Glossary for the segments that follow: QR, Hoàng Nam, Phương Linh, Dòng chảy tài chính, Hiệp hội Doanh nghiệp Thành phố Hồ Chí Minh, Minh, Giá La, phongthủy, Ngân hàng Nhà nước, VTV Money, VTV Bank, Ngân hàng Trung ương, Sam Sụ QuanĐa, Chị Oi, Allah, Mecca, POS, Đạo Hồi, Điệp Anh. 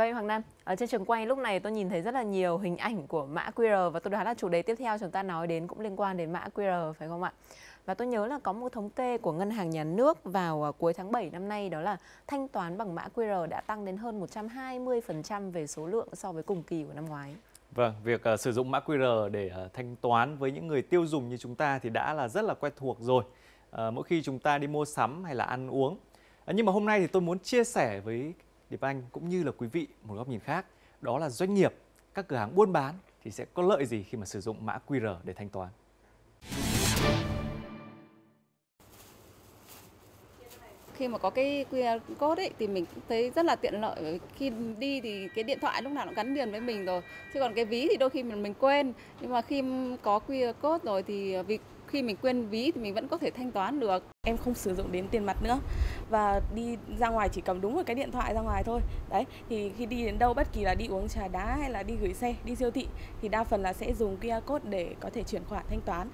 Vậy Hoàng Nam, ở trên trường quay lúc này tôi nhìn thấy rất là nhiều hình ảnh của mã QR và tôi đoán là chủ đề tiếp theo chúng ta nói đến cũng liên quan đến mã QR phải không ạ? Và tôi nhớ là có một thống kê của Ngân hàng Nhà nước vào cuối tháng 7 năm nay, đó là thanh toán bằng mã QR đã tăng đến hơn 120% về số lượng so với cùng kỳ của năm ngoái. Vâng, việc sử dụng mã QR để thanh toán với những người tiêu dùng như chúng ta thì đã là rất là quen thuộc rồi. Mỗi khi chúng ta đi mua sắm hay là ăn uống. Nhưng mà hôm nay thì tôi muốn chia sẻ với Điệp Anh cũng như là quý vị một góc nhìn khác. Đó là doanh nghiệp, các cửa hàng buôn bán thì sẽ có lợi gì khi mà sử dụng mã QR để thanh toán. Khi mà có cái QR code ấy, thì mình thấy rất là tiện lợi, bởi vì khi đi thì cái điện thoại lúc nào nó gắn liền với mình rồi. Chứ còn cái ví thì đôi khi mình quên, nhưng mà khi có QR code rồi thì vì khi mình quên ví thì mình vẫn có thể thanh toán được. Em không sử dụng đến tiền mặt nữa và đi ra ngoài chỉ cầm đúng một cái điện thoại ra ngoài thôi. Đấy, thì khi đi đến đâu, bất kỳ là đi uống trà đá hay là đi gửi xe, đi siêu thị thì đa phần là sẽ dùng QR code để có thể chuyển khoản thanh toán.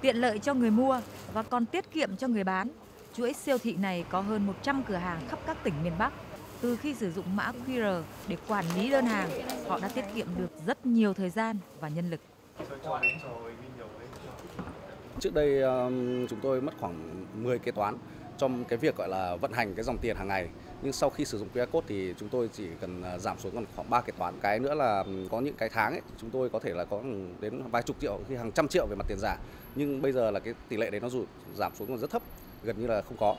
Tiện lợi cho người mua và còn tiết kiệm cho người bán. Chuỗi siêu thị này có hơn 100 cửa hàng khắp các tỉnh miền Bắc. Từ khi sử dụng mã QR để quản lý đơn hàng, họ đã tiết kiệm được rất nhiều thời gian và nhân lực. Trước đây chúng tôi mất khoảng 10 kế toán trong cái việc gọi là vận hành cái dòng tiền hàng ngày. Nhưng sau khi sử dụng QR code thì chúng tôi chỉ cần giảm xuống còn khoảng 3 kế toán. Cái nữa là có những cái tháng ấy, chúng tôi có thể là có đến vài chục triệu, khi hàng trăm triệu về mặt tiền giả. Nhưng bây giờ là cái tỷ lệ đấy nó giảm xuống còn rất thấp, gần như là không có.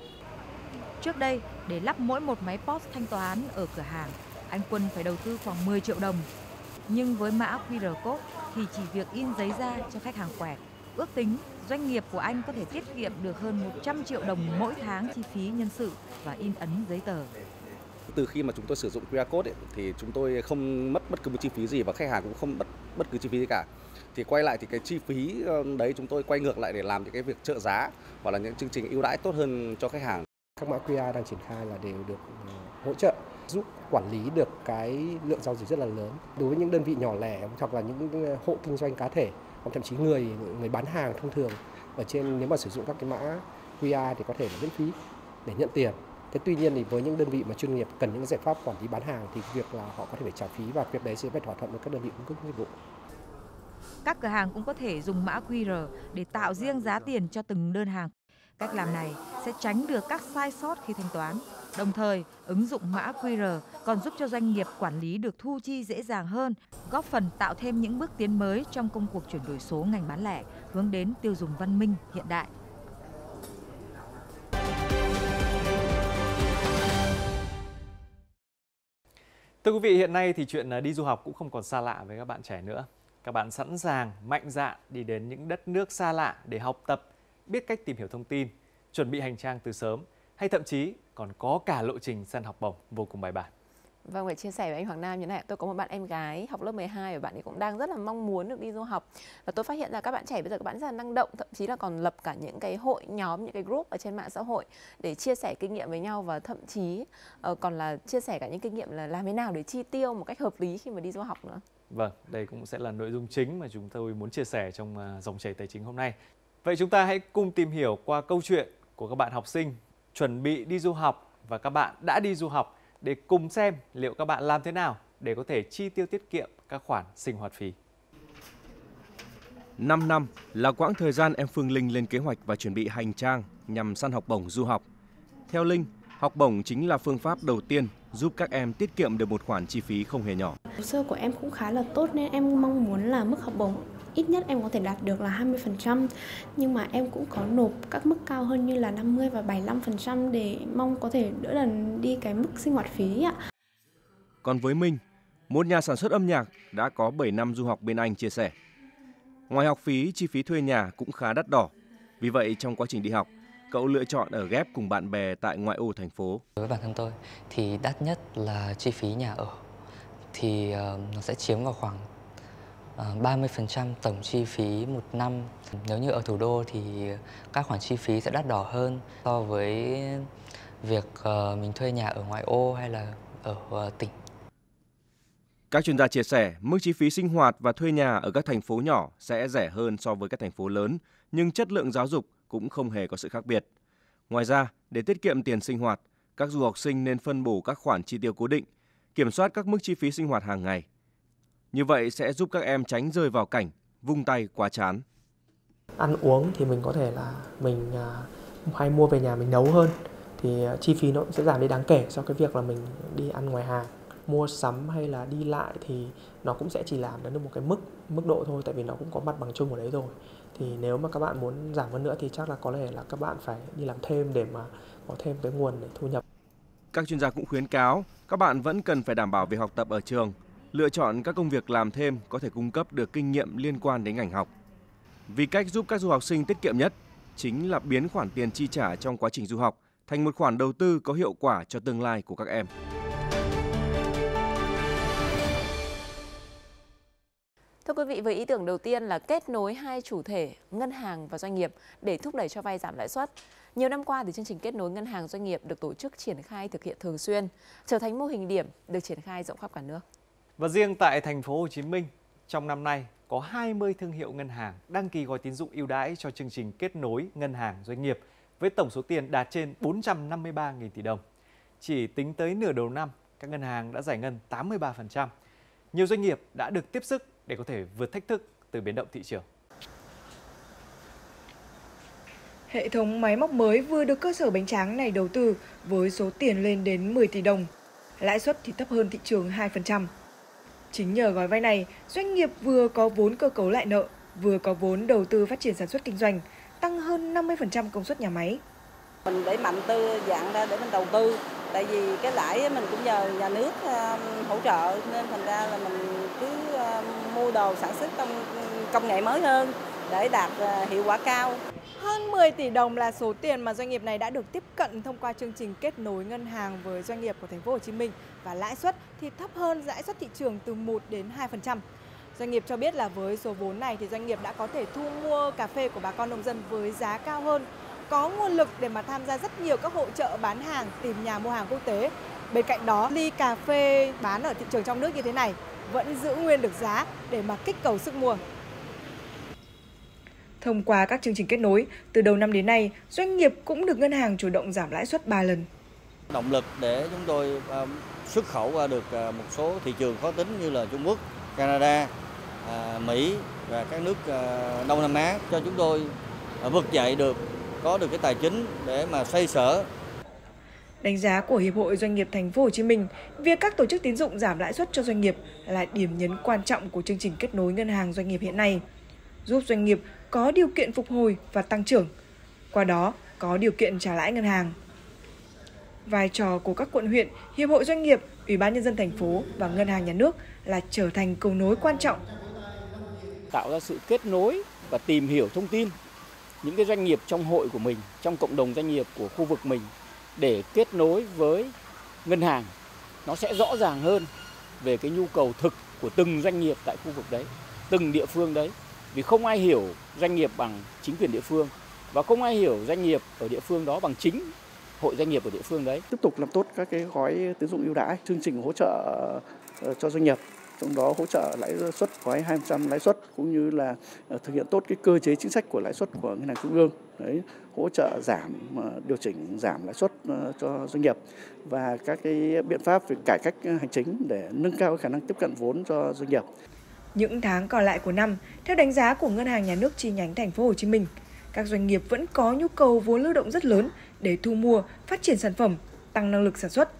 Trước đây, để lắp mỗi một máy POS thanh toán ở cửa hàng, anh Quân phải đầu tư khoảng 10 triệu đồng. Nhưng với mã QR code thì chỉ việc in giấy ra cho khách hàng quẹt. Ước tính doanh nghiệp của anh có thể tiết kiệm được hơn 100 triệu đồng mỗi tháng chi phí nhân sự và in ấn giấy tờ. Từ khi mà chúng tôi sử dụng QR code ấy, thì chúng tôi không mất bất cứ một chi phí gì và khách hàng cũng không mất bất cứ chi phí gì cả. Thì quay lại thì cái chi phí đấy chúng tôi quay ngược lại để làm những cái việc trợ giá hoặc là những chương trình ưu đãi tốt hơn cho khách hàng. Các mã QR đang triển khai là đều được hỗ trợ, giúp quản lý được cái lượng giao dịch rất là lớn. Đối với những đơn vị nhỏ lẻ hoặc là những hộ kinh doanh cá thể, hoặc thậm chí người bán hàng thông thường ở trên, nếu mà sử dụng các cái mã QR thì có thể là miễn phí để nhận tiền. Thế tuy nhiên thì với những đơn vị mà chuyên nghiệp cần những giải pháp quản lý bán hàng thì việc là họ có thể phải trả phí và việc đấy sẽ phải thỏa thuận với các đơn vị cung cấp dịch vụ. Các cửa hàng cũng có thể dùng mã QR để tạo riêng giá tiền cho từng đơn hàng. Cách làm này sẽ tránh được các sai sót khi thanh toán. Đồng thời, ứng dụng mã QR còn giúp cho doanh nghiệp quản lý được thu chi dễ dàng hơn, góp phần tạo thêm những bước tiến mới trong công cuộc chuyển đổi số ngành bán lẻ, hướng đến tiêu dùng văn minh hiện đại. Thưa quý vị, hiện nay thì chuyện đi du học cũng không còn xa lạ với các bạn trẻ nữa. Các bạn sẵn sàng, mạnh dạn đi đến những đất nước xa lạ để học tập, biết cách tìm hiểu thông tin, chuẩn bị hành trang từ sớm, hay thậm chí còn có cả lộ trình săn học bổng vô cùng bài bản. Vâng, phải chia sẻ với anh Hoàng Nam như thế này, tôi có một bạn em gái học lớp 12 và bạn ấy cũng đang rất là mong muốn được đi du học. Và tôi phát hiện là các bạn trẻ bây giờ các bạn rất là năng động, thậm chí là còn lập cả những cái hội nhóm, những cái group ở trên mạng xã hội để chia sẻ kinh nghiệm với nhau và thậm chí còn là chia sẻ cả những kinh nghiệm là làm thế nào để chi tiêu một cách hợp lý khi mà đi du học nữa. Vâng, đây cũng sẽ là nội dung chính mà chúng tôi muốn chia sẻ trong dòng chảy tài chính hôm nay. Vậy chúng ta hãy cùng tìm hiểu qua câu chuyện của các bạn học sinh chuẩn bị đi du học và các bạn đã đi du học để cùng xem liệu các bạn làm thế nào để có thể chi tiêu tiết kiệm các khoản sinh hoạt phí. 5 năm là quãng thời gian em Phương Linh lên kế hoạch và chuẩn bị hành trang nhằm săn học bổng du học. Theo Linh, học bổng chính là phương pháp đầu tiên giúp các em tiết kiệm được một khoản chi phí không hề nhỏ. Hồ sơ của em cũng khá là tốt nên em mong muốn là mức học bổng ít nhất em có thể đạt được là 20%, nhưng mà em cũng có nộp các mức cao hơn như là 50 và 75% để mong có thể đỡ đần đi cái mức sinh hoạt phí ạ. Còn với Minh, một nhà sản xuất âm nhạc đã có 7 năm du học bên Anh chia sẻ. Ngoài học phí, chi phí thuê nhà cũng khá đắt đỏ. Vì vậy trong quá trình đi học, cậu lựa chọn ở ghép cùng bạn bè tại ngoại ô thành phố. Với bản thân tôi thì đắt nhất là chi phí nhà ở. Thì nó sẽ chiếm vào khoảng 30% tổng chi phí một năm. Nếu như ở thủ đô thì các khoản chi phí sẽ đắt đỏ hơn so với việc mình thuê nhà ở ngoại ô hay là ở tỉnh. Các chuyên gia chia sẻ, mức chi phí sinh hoạt và thuê nhà ở các thành phố nhỏ sẽ rẻ hơn so với các thành phố lớn, nhưng chất lượng giáo dục cũng không hề có sự khác biệt. Ngoài ra, để tiết kiệm tiền sinh hoạt, các du học sinh nên phân bổ các khoản chi tiêu cố định, kiểm soát các mức chi phí sinh hoạt hàng ngày. Như vậy sẽ giúp các em tránh rơi vào cảnh vung tay quá chán. Ăn uống thì mình có thể là mình hay mua về nhà mình nấu hơn, thì chi phí nó cũng sẽ giảm đi đáng kể so với việc là mình đi ăn ngoài hàng. Mua sắm hay là đi lại thì nó cũng sẽ chỉ làm đến được một cái mức độ thôi, tại vì nó cũng có mặt bằng chung ở đấy rồi. Thì nếu mà các bạn muốn giảm hơn nữa thì chắc là có thể là các bạn phải đi làm thêm để mà có thêm cái nguồn để thu nhập. Các chuyên gia cũng khuyến cáo các bạn vẫn cần phải đảm bảo việc học tập ở trường, lựa chọn các công việc làm thêm có thể cung cấp được kinh nghiệm liên quan đến ngành học. Vì cách giúp các du học sinh tiết kiệm nhất chính là biến khoản tiền chi trả trong quá trình du học thành một khoản đầu tư có hiệu quả cho tương lai của các em. Thưa quý vị, với ý tưởng đầu tiên là kết nối hai chủ thể ngân hàng và doanh nghiệp để thúc đẩy cho vay giảm lãi suất. Nhiều năm qua thì chương trình kết nối ngân hàng doanh nghiệp được tổ chức triển khai thực hiện thường xuyên, trở thành mô hình điểm được triển khai rộng khắp cả nước. Và riêng tại thành phố Hồ Chí Minh, trong năm nay có 20 thương hiệu ngân hàng đăng ký gói tín dụng ưu đãi cho chương trình kết nối ngân hàng doanh nghiệp với tổng số tiền đạt trên 453.000 tỷ đồng. Chỉ tính tới nửa đầu năm, các ngân hàng đã giải ngân 83%. Nhiều doanh nghiệp đã được tiếp sức để có thể vượt thách thức từ biến động thị trường. Hệ thống máy móc mới vừa được cơ sở bánh tráng này đầu tư với số tiền lên đến 10 tỷ đồng. Lãi suất thì thấp hơn thị trường 2%. Chính nhờ gói vay này, doanh nghiệp vừa có vốn cơ cấu lại nợ, vừa có vốn đầu tư phát triển sản xuất kinh doanh, tăng hơn 50% công suất nhà máy. Mình đẩy mạnh tư dạng ra để mình đầu tư, tại vì cái lãi mình cũng nhờ nhà nước hỗ trợ nên thành ra là mình cứ mua đồ sản xuất công nghệ mới hơn để đạt hiệu quả cao. Hơn 10 tỷ đồng là số tiền mà doanh nghiệp này đã được tiếp cận thông qua chương trình kết nối ngân hàng với doanh nghiệp của thành phố Hồ Chí Minh, và lãi suất thì thấp hơn lãi suất thị trường từ 1 đến 2%. Doanh nghiệp cho biết là với số vốn này thì doanh nghiệp đã có thể thu mua cà phê của bà con nông dân với giá cao hơn, có nguồn lực để mà tham gia rất nhiều các hội chợ bán hàng, tìm nhà mua hàng quốc tế. Bên cạnh đó, ly cà phê bán ở thị trường trong nước như thế này vẫn giữ nguyên được giá để mà kích cầu sức mua. Thông qua các chương trình kết nối, từ đầu năm đến nay, doanh nghiệp cũng được ngân hàng chủ động giảm lãi suất 3 lần. Động lực để chúng tôi xuất khẩu qua được một số thị trường khó tính như là Trung Quốc, Canada, Mỹ và các nước Đông Nam Á, cho chúng tôi vực dậy được, có được cái tài chính để mà xoay sở. Đánh giá của Hiệp hội Doanh nghiệp Thành phố Hồ Chí Minh, việc các tổ chức tín dụng giảm lãi suất cho doanh nghiệp là điểm nhấn quan trọng của chương trình kết nối ngân hàng doanh nghiệp hiện nay, giúp doanh nghiệp có điều kiện phục hồi và tăng trưởng, qua đó có điều kiện trả lãi ngân hàng. Vai trò của các quận huyện, Hiệp hội Doanh nghiệp, Ủy ban Nhân dân thành phố và Ngân hàng Nhà nước là trở thành cầu nối quan trọng. Tạo ra sự kết nối và tìm hiểu thông tin những cái doanh nghiệp trong hội của mình, trong cộng đồng doanh nghiệp của khu vực mình để kết nối với ngân hàng. Nó sẽ rõ ràng hơn về cái nhu cầu thực của từng doanh nghiệp tại khu vực đấy, từng địa phương đấy. Vì không ai hiểu doanh nghiệp bằng chính quyền địa phương và không ai hiểu doanh nghiệp ở địa phương đó bằng chính hội doanh nghiệp ở địa phương đấy. Tiếp tục làm tốt các cái gói tín dụng ưu đãi, chương trình hỗ trợ cho doanh nghiệp, trong đó hỗ trợ lãi suất gói 2% lãi suất, cũng như là thực hiện tốt cái cơ chế chính sách của lãi suất của Ngân hàng Trung ương. Đấy, hỗ trợ giảm, điều chỉnh giảm lãi suất cho doanh nghiệp và các cái biện pháp về cải cách hành chính để nâng cao khả năng tiếp cận vốn cho doanh nghiệp. Những tháng còn lại của năm, theo đánh giá của Ngân hàng Nhà nước chi nhánh Thành phố Hồ Chí Minh, các doanh nghiệp vẫn có nhu cầu vốn lưu động rất lớn để thu mua, phát triển sản phẩm, tăng năng lực sản xuất.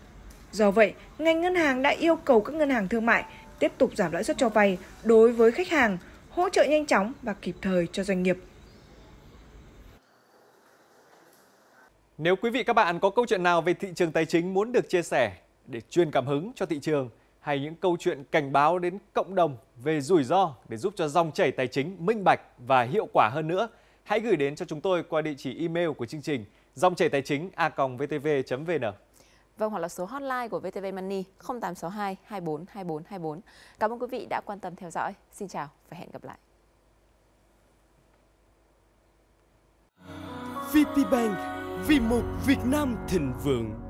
Do vậy, ngành ngân hàng đã yêu cầu các ngân hàng thương mại tiếp tục giảm lãi suất cho vay đối với khách hàng, hỗ trợ nhanh chóng và kịp thời cho doanh nghiệp. Nếu quý vị các bạn có câu chuyện nào về thị trường tài chính muốn được chia sẻ để truyền cảm hứng cho thị trường, hay những câu chuyện cảnh báo đến cộng đồng về rủi ro để giúp cho dòng chảy tài chính minh bạch và hiệu quả hơn nữa, hãy gửi đến cho chúng tôi qua địa chỉ email của chương trình dongchảy tài chính@vtv.vn. Vâng, hoặc là số hotline của VTV Money 0862 24 24 24. Cảm ơn quý vị đã quan tâm theo dõi. Xin chào và hẹn gặp lại. VTV Bank, vì một Việt Nam thịnh vượng.